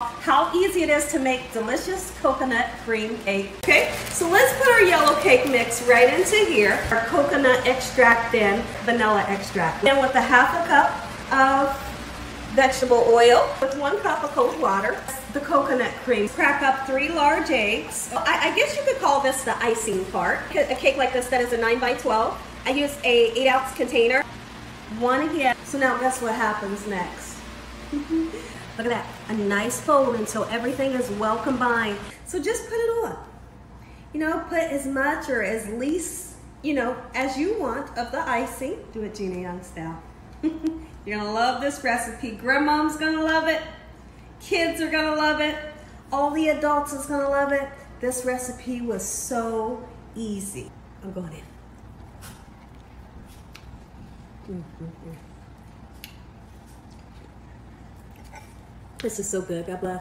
How easy it is to make delicious coconut cream cake. Okay, so let's put our yellow cake mix right into here. Our coconut extract and vanilla extract. And with a half a cup of vegetable oil, with 1 cup of cold water, the coconut cream. Crack up 3 large eggs. I guess you could call this the icing part. A cake like this that is a 9 by 12. I use a 8-ounce container. 1 again. So now guess what happens next? Look at that, a nice fold until everything is well combined. So just put it on. You know, put as much or as least, you know, as you want of the icing. Do it Gina Young style. You're gonna love this recipe. Grandmom's gonna love it. Kids are gonna love it. All the adults is gonna love it. This recipe was so easy. I'm going in. This is so good. God bless.